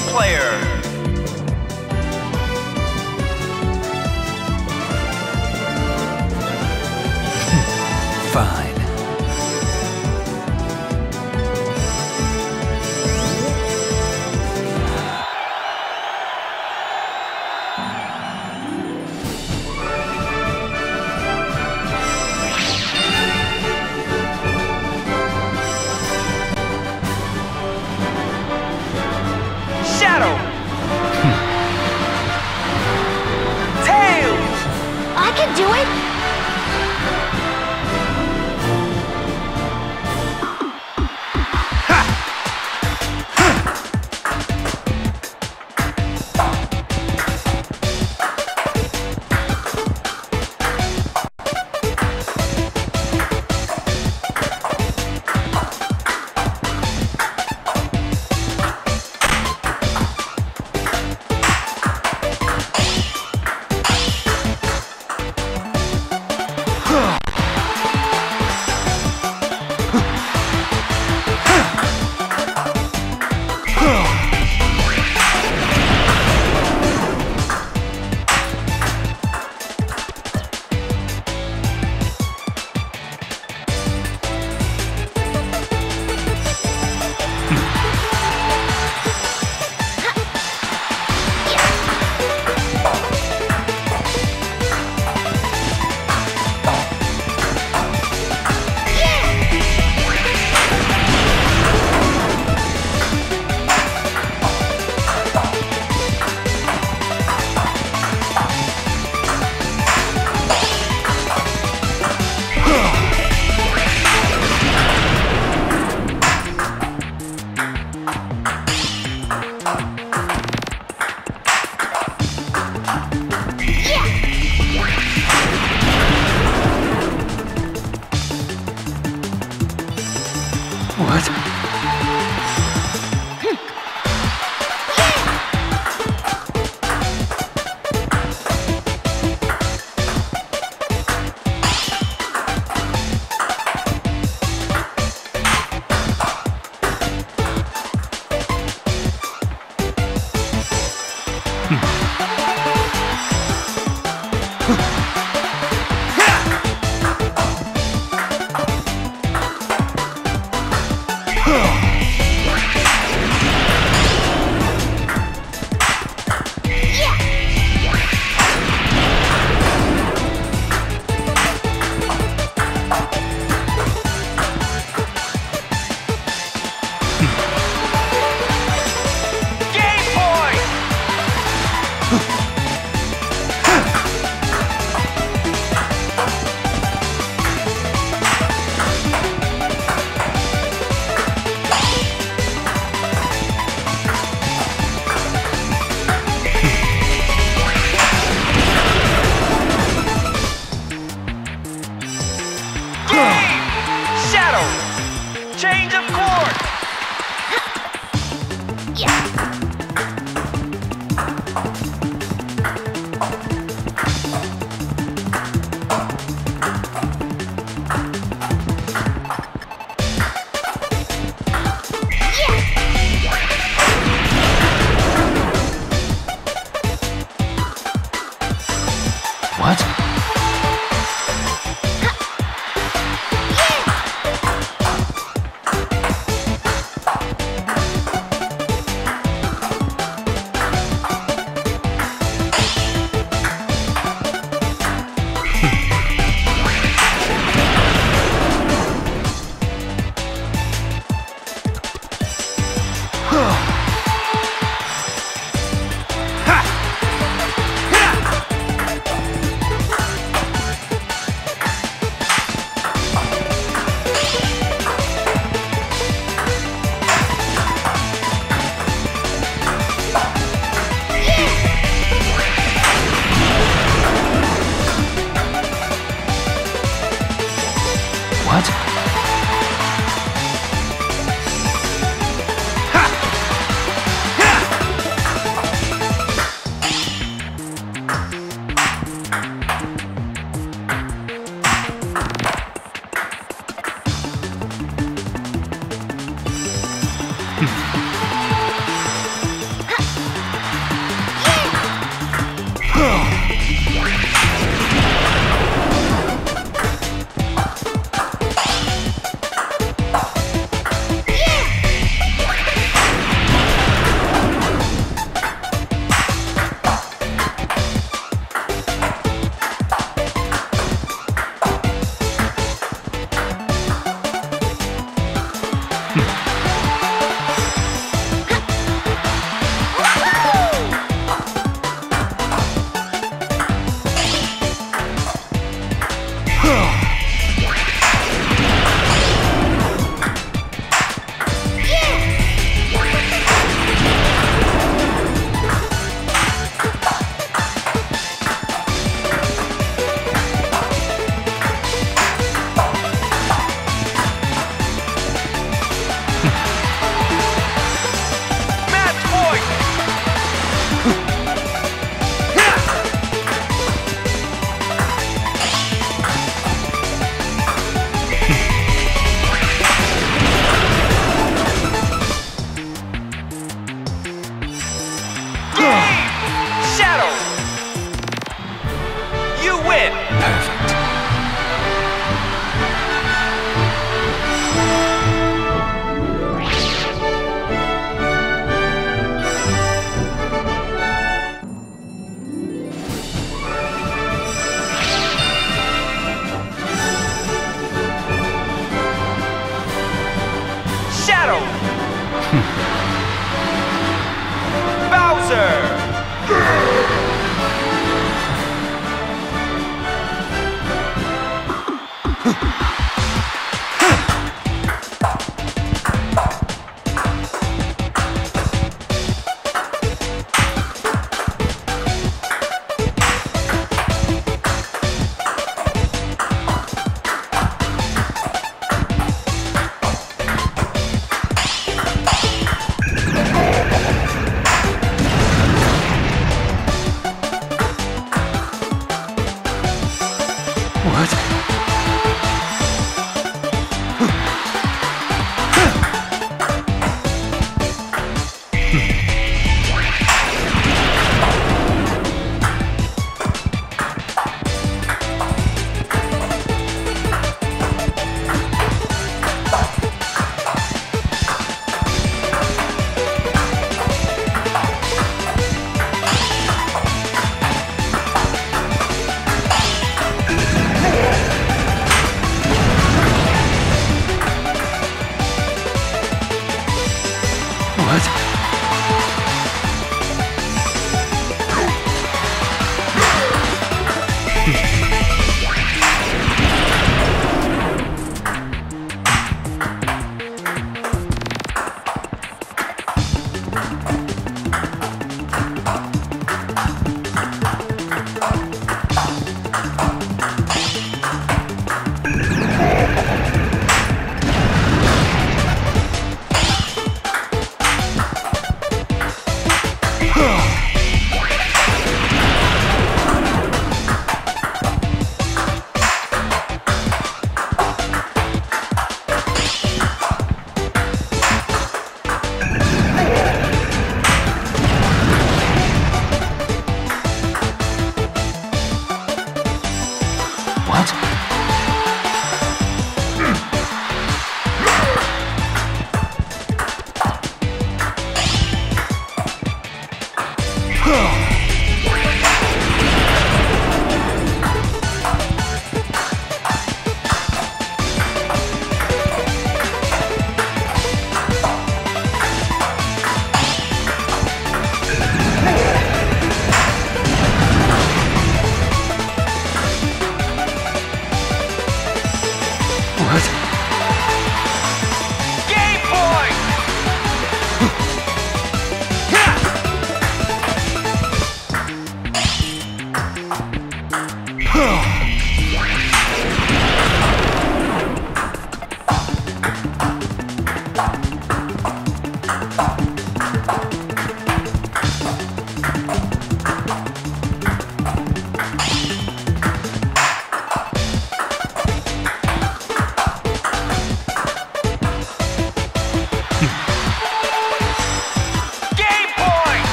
one player. Fine.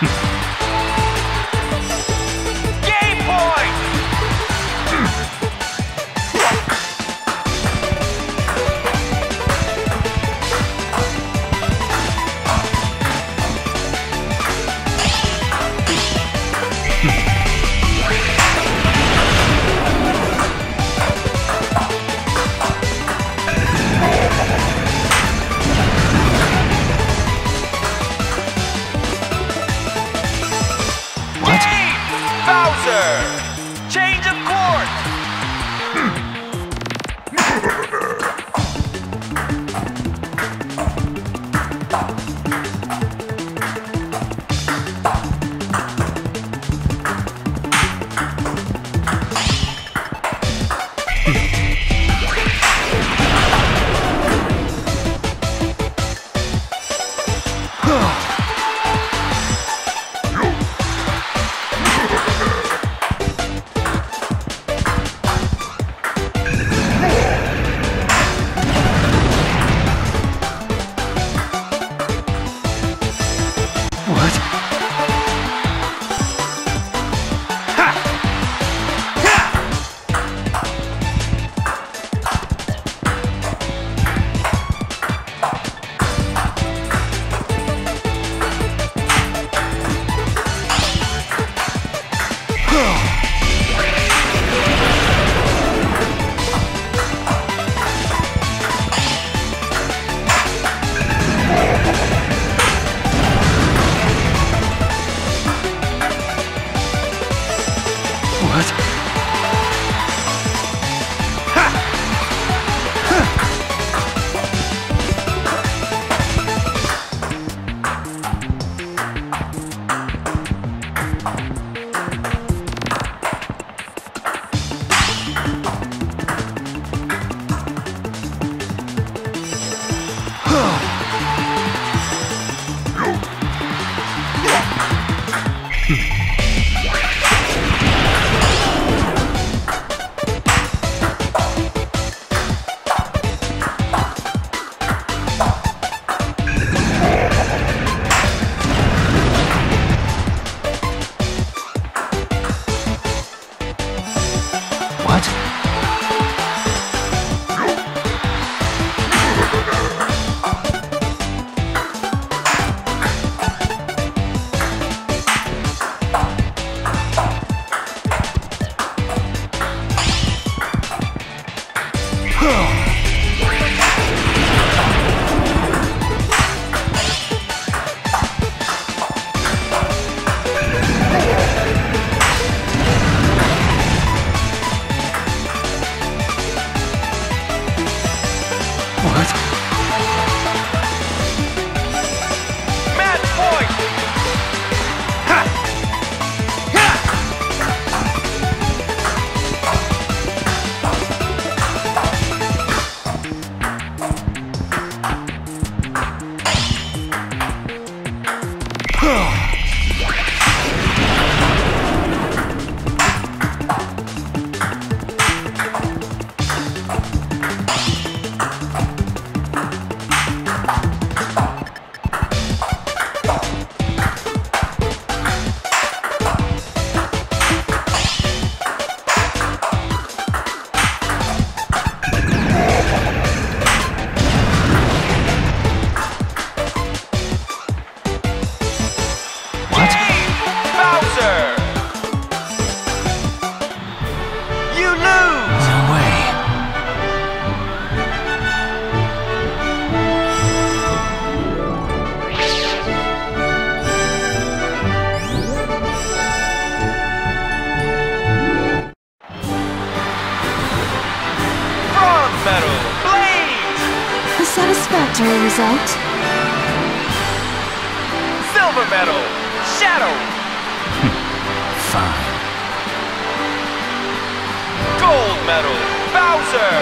Game point! Change of court! Satisfactory result. Silver medal, Shadow. Fine. Gold medal, Bowser.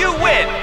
You win!